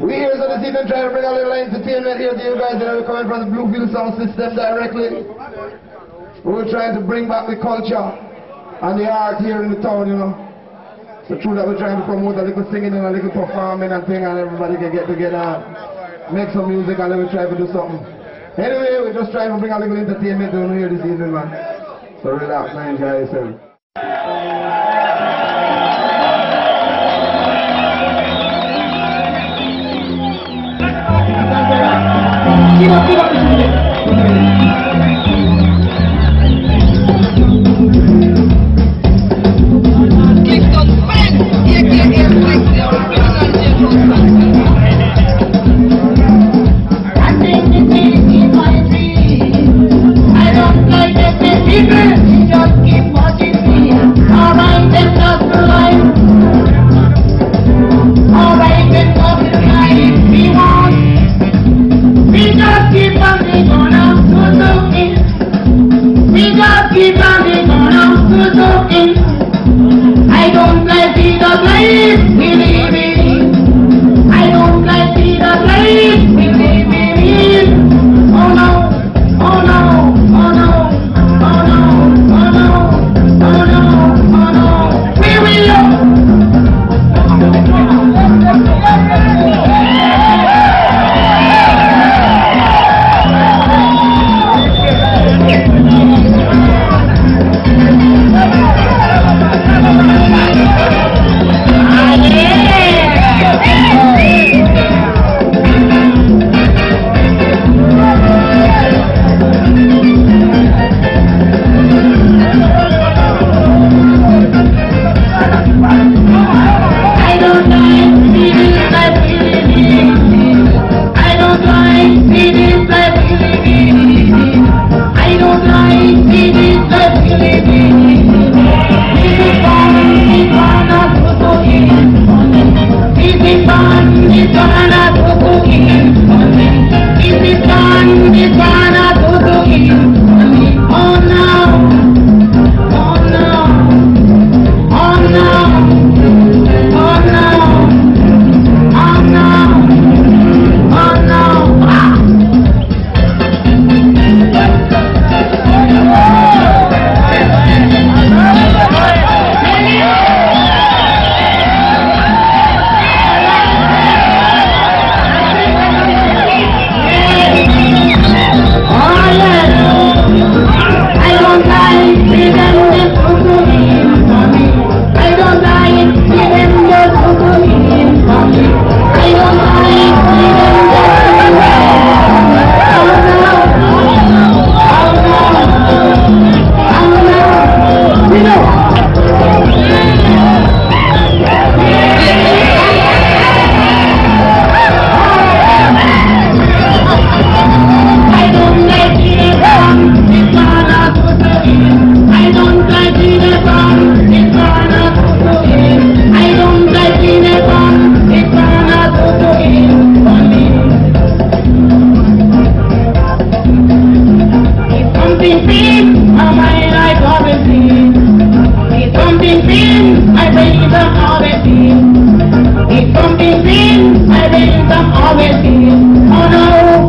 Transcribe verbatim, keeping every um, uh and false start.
We here so this evening trying to bring a little entertainment here to you guys, and we're coming from the Bluefields Sound System directly. We're trying to bring back the culture and the art here in the town, you know. So true that we're trying to promote a little singing and a little performing and thing, and everybody can get together and make some music, and then we try to do something. Anyway, we're just trying to bring a little entertainment down here this evening, man. So relax and enjoy yourself. Keep up, keep up this minute. Click on fan. Here, here, here, click. They are I don't like that they're different. They just keep watching me. All right, them not for life. All right, them not for life. We want. We just keep on going on to do it. We just keep on going on to do it. I don't like the life we live in. I don't like the life we live in. Oh no, oh no, oh no, oh no, oh no, oh no, oh no. We will love. If something seems, I believe I'm always in. Oh no.